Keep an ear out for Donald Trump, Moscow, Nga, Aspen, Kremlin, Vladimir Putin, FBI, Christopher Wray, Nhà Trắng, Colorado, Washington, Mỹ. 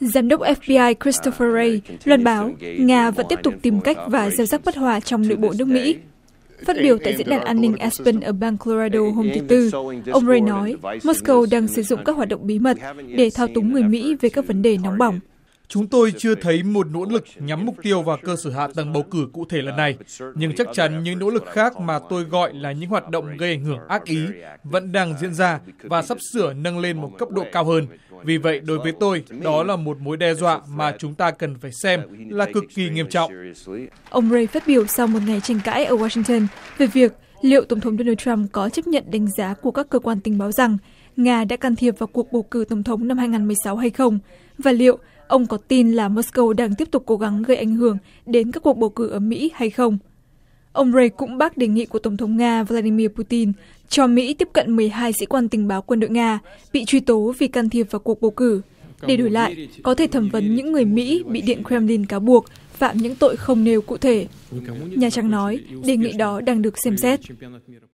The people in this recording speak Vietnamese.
Giám đốc FBI Christopher Wray loan báo Nga vẫn tiếp tục tìm cách và gieo rắc bất hòa trong nội bộ nước Mỹ. Phát biểu tại Diễn đàn An ninh Aspen ở bang Colorado hôm thứ Tư, ông Wray nói Moscow đang sử dụng các hoạt động bí mật để thao túng người Mỹ về các vấn đề nóng bỏng. Chúng tôi chưa thấy một nỗ lực nhắm mục tiêu vào cơ sở hạ tầng bầu cử cụ thể lần này, nhưng chắc chắn những nỗ lực khác mà tôi gọi là những hoạt động gây ảnh hưởng ác ý vẫn đang diễn ra và sắp sửa nâng lên một cấp độ cao hơn. Vì vậy, đối với tôi, đó là một mối đe dọa mà chúng ta cần phải xem là cực kỳ nghiêm trọng. Ông Wray phát biểu sau một ngày tranh cãi ở Washington về việc liệu Tổng thống Donald Trump có chấp nhận đánh giá của các cơ quan tình báo rằng Nga đã can thiệp vào cuộc bầu cử Tổng thống năm 2016 hay không, và liệu ông có tin là Moscow đang tiếp tục cố gắng gây ảnh hưởng đến các cuộc bầu cử ở Mỹ hay không. Ông Wray cũng bác đề nghị của Tổng thống Nga Vladimir Putin cho Mỹ tiếp cận 12 sĩ quan tình báo quân đội Nga bị truy tố vì can thiệp vào cuộc bầu cử, để đổi lại có thể thẩm vấn những người Mỹ bị Điện Kremlin cáo buộc phạm những tội không nêu cụ thể. Nhà Trắng nói đề nghị đó đang được xem xét.